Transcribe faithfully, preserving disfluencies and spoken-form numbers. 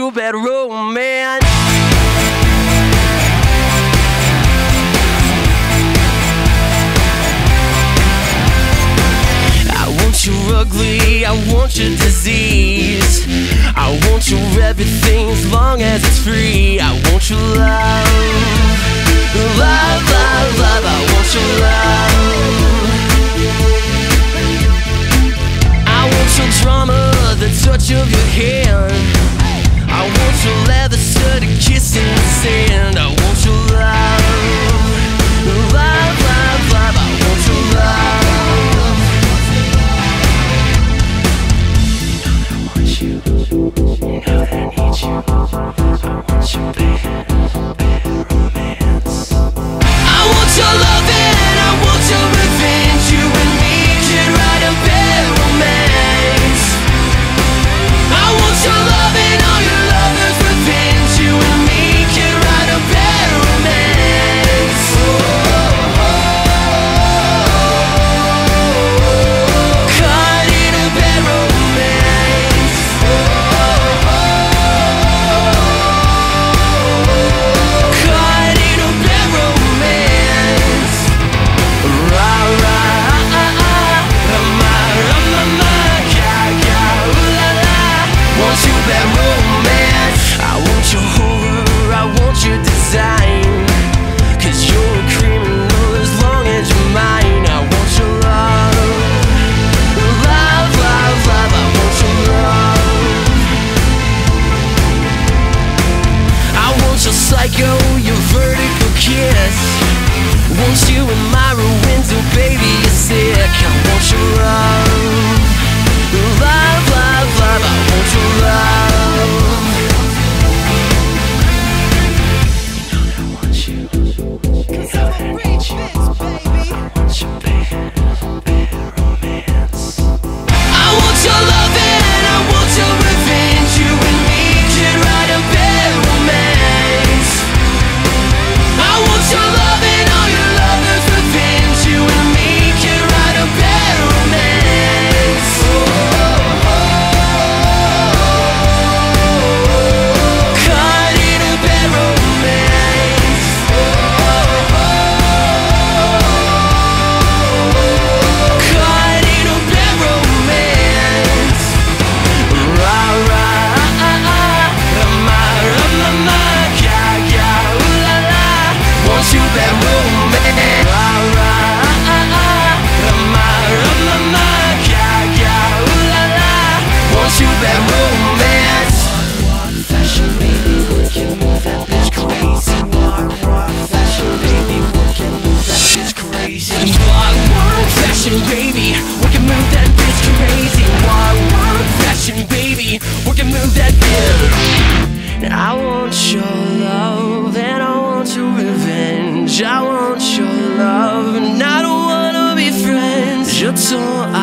to Bad Romance. I want you ugly, I want your disease, I want your everything as long as it's free. I want your love, love, love, love, I want your love. I want your drama, the touch of your hand, I want your leather shirt, a kiss in the sand. I want your love, love, love, love, I want your love. I want you, you know that I need you. I want your bad, bad romance. I want your love and I want your revenge. You and me should write a bad romance. I want your love and all your lovers' revenge. You and me can write a bad romance. Caught in a bad romance. Caught in a bad romance. Ra ra ra ra ra ra. I want your bad romance, I want your horror, I want your design, cause you're a criminal as long as you're mine. I want your love, love, love, love, I want your love. I want your psycho, your vertical kiss, want you in my window, baby, you're sick. I want your love, love, love, love, I want your love. You know I want you, cause I need you. I want your bad, bad romance. I want your love and I want your revenge. You and me can write a bad romance. I want your love and all your lovers' revenge. You and me can write a bad romance. So